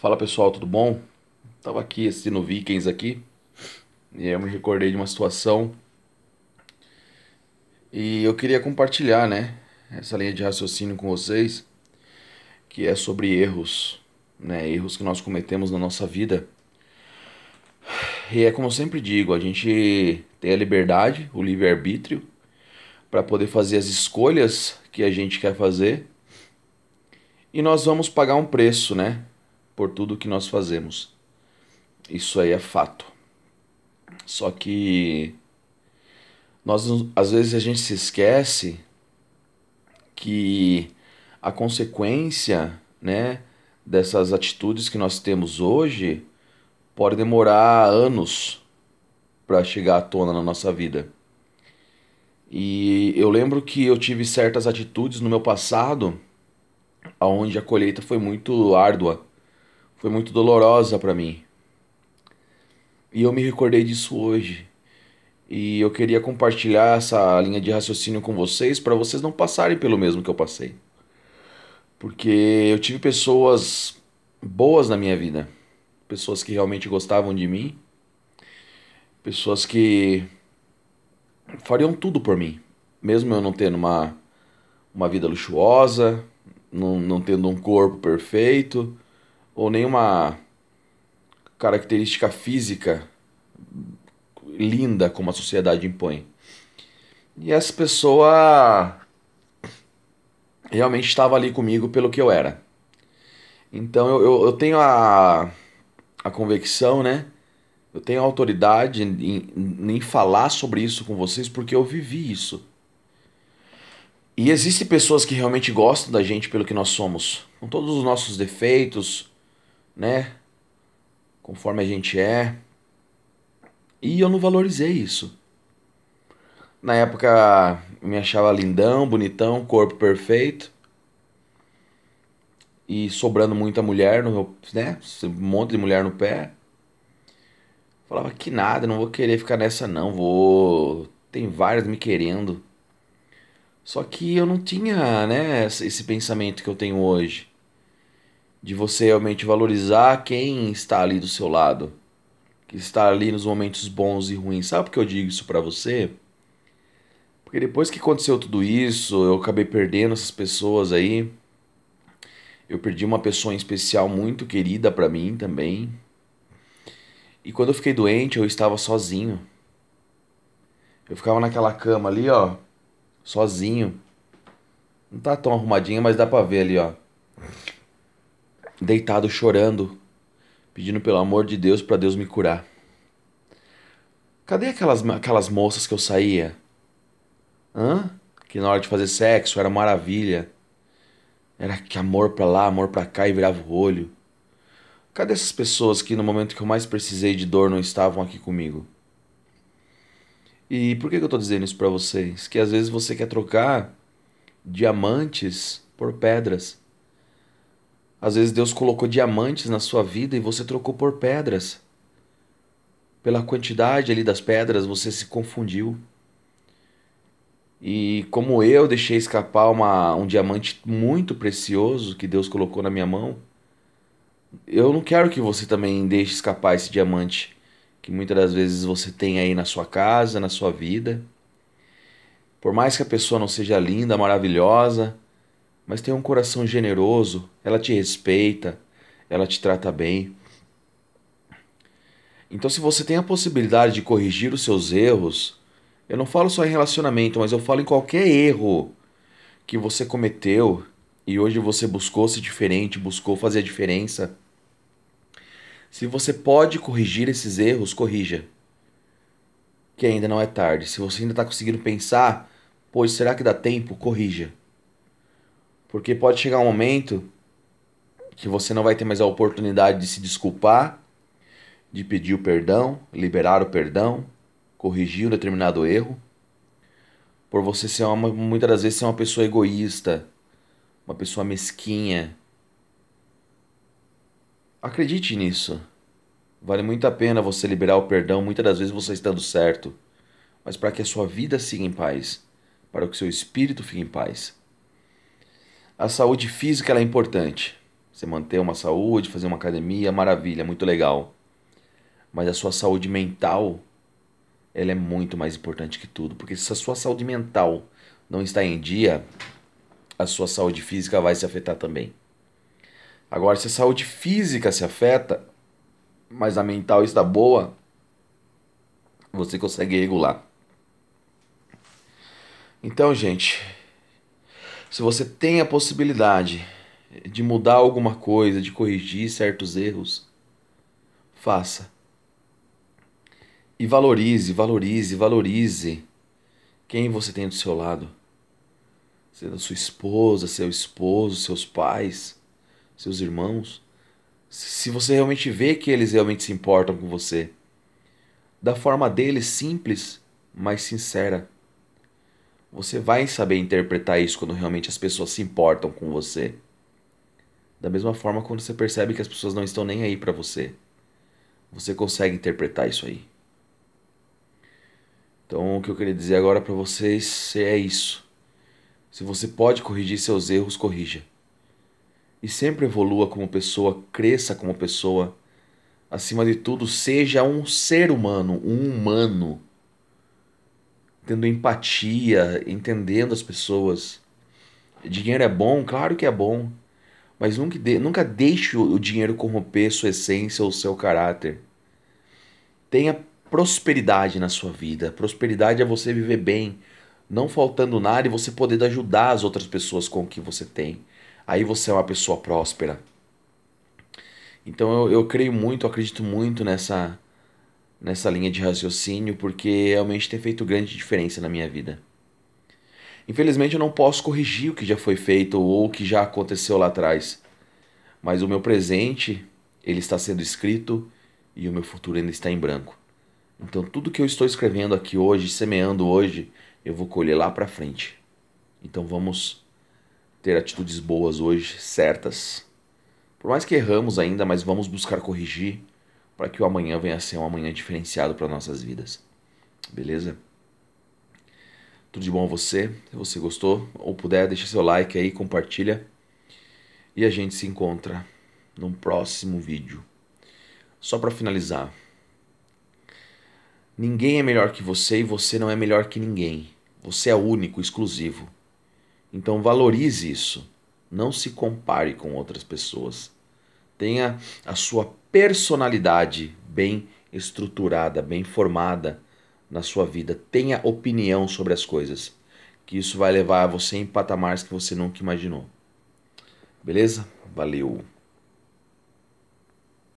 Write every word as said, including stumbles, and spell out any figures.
Fala pessoal, tudo bom? Tava aqui assistindo Vikings aqui e eu me recordei de uma situação e eu queria compartilhar, né, essa linha de raciocínio com vocês, que é sobre erros, né, erros que nós cometemos na nossa vida. E é como eu sempre digo, a gente tem a liberdade, o livre-arbítrio, para poder fazer as escolhas que a gente quer fazer e nós vamos pagar um preço, né? Por tudo que nós fazemos. Isso aí é fato. Só que nós, às vezes a gente se esquece que a consequência, né, dessas atitudes que nós temos hoje pode demorar anos para chegar à tona na nossa vida. E eu lembro que eu tive certas atitudes no meu passado onde a colheita foi muito árdua. Foi muito dolorosa para mim. E eu me recordei disso hoje. E eu queria compartilhar essa linha de raciocínio com vocês, para vocês não passarem pelo mesmo que eu passei. Porque eu tive pessoas boas na minha vida. Pessoas que realmente gostavam de mim. Pessoas que fariam tudo por mim. Mesmo eu não tendo uma, uma vida luxuosa, não, não tendo um corpo perfeito, ou nenhuma característica física linda como a sociedade impõe. E essa pessoa realmente estava ali comigo pelo que eu era. Então eu, eu, eu tenho a, a convicção, né? Eu tenho autoridade em, em falar sobre isso com vocês porque eu vivi isso. E existem pessoas que realmente gostam da gente pelo que nós somos. Com todos os nossos defeitos, né? Conforme a gente é. E eu não valorizei isso. Na época eu me achava lindão, bonitão, corpo perfeito. E sobrando muita mulher no meu, né? Um monte de mulher no pé. Falava que nada, não vou querer ficar nessa não, vou, tem várias me querendo. Só que eu não tinha, né, esse pensamento que eu tenho hoje. De você realmente valorizar quem está ali do seu lado. Que está ali nos momentos bons e ruins. Sabe por que eu digo isso pra você? Porque depois que aconteceu tudo isso, eu acabei perdendo essas pessoas aí. Eu perdi uma pessoa em especial muito querida pra mim também. E quando eu fiquei doente, eu estava sozinho. Eu ficava naquela cama ali, ó. Sozinho. Não tá tão arrumadinha, mas dá pra ver ali, ó. Deitado chorando, pedindo pelo amor de Deus pra Deus me curar. Cadê aquelas, aquelas moças que eu saía? Hã? Que na hora de fazer sexo era maravilha. Era que amor pra lá, amor pra cá e virava o olho. Cadê essas pessoas que no momento que eu mais precisei de dor não estavam aqui comigo? E por que eu tô dizendo isso pra vocês? Que às vezes você quer trocar diamantes por pedras. Às vezes Deus colocou diamantes na sua vida e você trocou por pedras. Pela quantidade ali das pedras você se confundiu. E como eu deixei escapar uma, um diamante muito precioso que Deus colocou na minha mão, eu não quero que você também deixe escapar esse diamante que muitas das vezes você tem aí na sua casa, na sua vida. Por mais que a pessoa não seja linda, maravilhosa, mas tem um coração generoso, ela te respeita, ela te trata bem. Então, se você tem a possibilidade de corrigir os seus erros, eu não falo só em relacionamento, mas eu falo em qualquer erro que você cometeu e hoje você buscou ser diferente, buscou fazer a diferença. Se você pode corrigir esses erros, corrija. Que ainda não é tarde. Se você ainda está conseguindo pensar, pois será que dá tempo? Corrija. Porque pode chegar um momento que você não vai ter mais a oportunidade de se desculpar, de pedir o perdão, liberar o perdão, corrigir um determinado erro. Por você ser uma, muitas das vezes ser uma pessoa egoísta, uma pessoa mesquinha. Acredite nisso. Vale muito a pena você liberar o perdão, muitas das vezes você estando certo. Mas para que a sua vida siga em paz, para que o seu espírito fique em paz. A saúde física ela é importante. Você manter uma saúde, fazer uma academia, maravilha, muito legal. Mas a sua saúde mental, ela é muito mais importante que tudo. Porque se a sua saúde mental não está em dia, a sua saúde física vai se afetar também. Agora, se a saúde física se afeta, mas a mental está boa, você consegue regular. Então, gente, se você tem a possibilidade de mudar alguma coisa, de corrigir certos erros, faça. E valorize, valorize, valorize quem você tem do seu lado. Seja sua esposa, seu esposo, seus pais, seus irmãos. Se você realmente vê que eles realmente se importam com você, da forma deles, simples, mas sincera. Você vai saber interpretar isso quando realmente as pessoas se importam com você. Da mesma forma, quando você percebe que as pessoas não estão nem aí pra você, você consegue interpretar isso aí. Então, o que eu queria dizer agora para vocês é isso. Se você pode corrigir seus erros, corrija. E sempre evolua como pessoa, cresça como pessoa. Acima de tudo, seja um ser humano, um humano. Tendo empatia, entendendo as pessoas. Dinheiro é bom? Claro que é bom. Mas nunca, de, nunca deixe o dinheiro corromper sua essência ou seu caráter. Tenha prosperidade na sua vida. Prosperidade é você viver bem, não faltando nada, e você poder ajudar as outras pessoas com o que você tem. Aí você é uma pessoa próspera. Então eu, eu creio muito, eu acredito muito nessa, nessa linha de raciocínio, porque realmente tem feito grande diferença na minha vida. Infelizmente eu não posso corrigir o que já foi feito ou o que já aconteceu lá atrás, mas o meu presente, ele está sendo escrito, e o meu futuro ainda está em branco. Então tudo que eu estou escrevendo aqui hoje, semeando hoje, eu vou colher lá pra frente. Então vamos ter atitudes boas hoje, certas. Por mais que erramos ainda, mas vamos buscar corrigir para que o amanhã venha a ser um amanhã diferenciado para nossas vidas. Beleza? Tudo de bom a você. Se você gostou ou puder, deixa seu like aí, compartilha. E a gente se encontra num próximo vídeo. Só pra finalizar. Ninguém é melhor que você e você não é melhor que ninguém. Você é único, exclusivo. Então valorize isso. Não se compare com outras pessoas. Tenha a sua personalidade bem estruturada, bem formada na sua vida. Tenha opinião sobre as coisas. Que isso vai levar você em patamares que você nunca imaginou. Beleza? Valeu!